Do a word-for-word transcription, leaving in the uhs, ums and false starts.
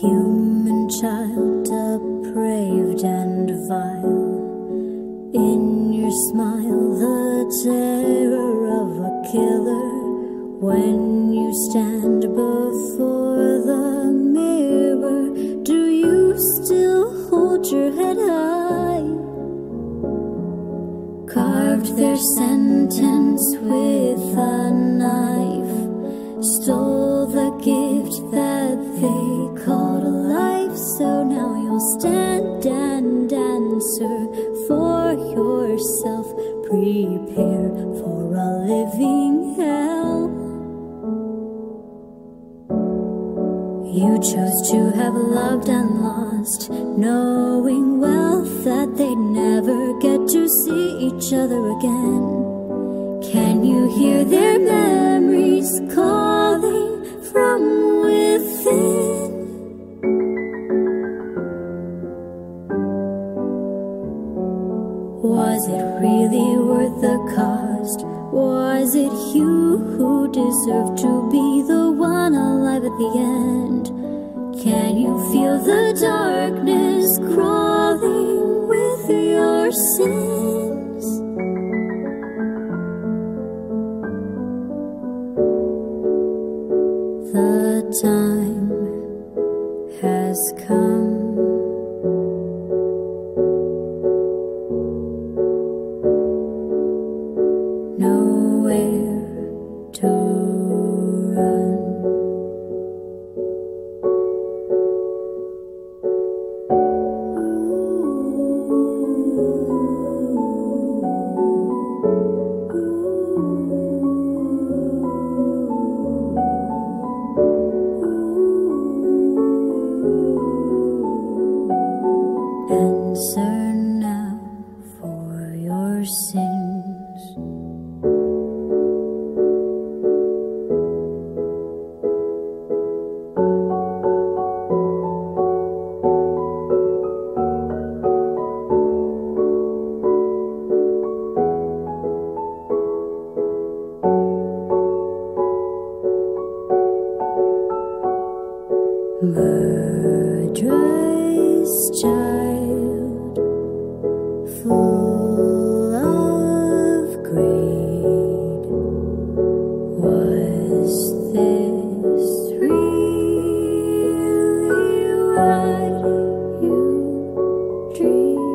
Human child, depraved and vile, in your smile the terror of a killer. When you stand before the mirror, do you still hold your head high? Carved their sentence with a knife, stole the gift that they called life. So now you'll stand and answer for yourself, prepared for a living hell. You chose to have loved and lost, knowing well that they'd never get to see each other again. Can you hear their memories calling from within? Was it really worth the cost? Was it you who deserved to be the one alive at the end? Can you feel the darkness crawling with your sins? The time has come. Nowhere to run. Answer now for your sins. Murderous child, full of greed, was this really what you dreamed?